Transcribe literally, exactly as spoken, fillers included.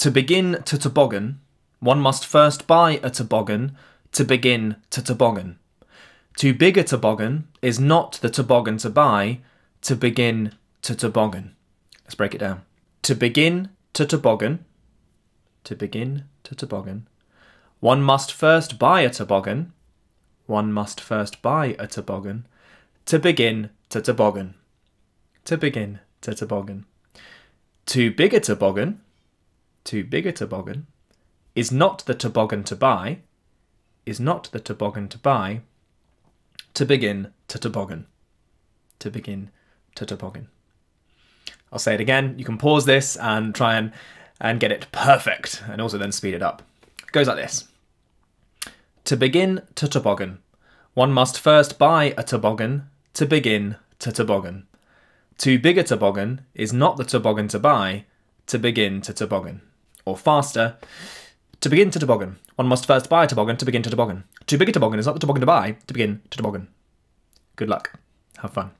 To begin to toboggan, one must first buy a toboggan to begin to toboggan. To big a toboggan is not the toboggan to buy to begin to toboggan. Let's break it down. To begin to toboggan, to begin to toboggan, one must first buy a toboggan, one must first buy a toboggan, to begin to toboggan, to begin to toboggan. To big a toboggan, to big a toboggan, is not the toboggan to buy, is not the toboggan to buy, to begin to toboggan, to begin to toboggan. I'll say it again, you can pause this and try and, and get it perfect, and also then speed it up. It goes like this. To begin to toboggan, one must first buy a toboggan to begin to toboggan. To big a toboggan is not the toboggan to buy to begin to toboggan. Or faster, to begin to toboggan, one must first buy a toboggan to begin to toboggan. To big a toboggan is not the toboggan to buy to begin to toboggan. Good luck. Have fun.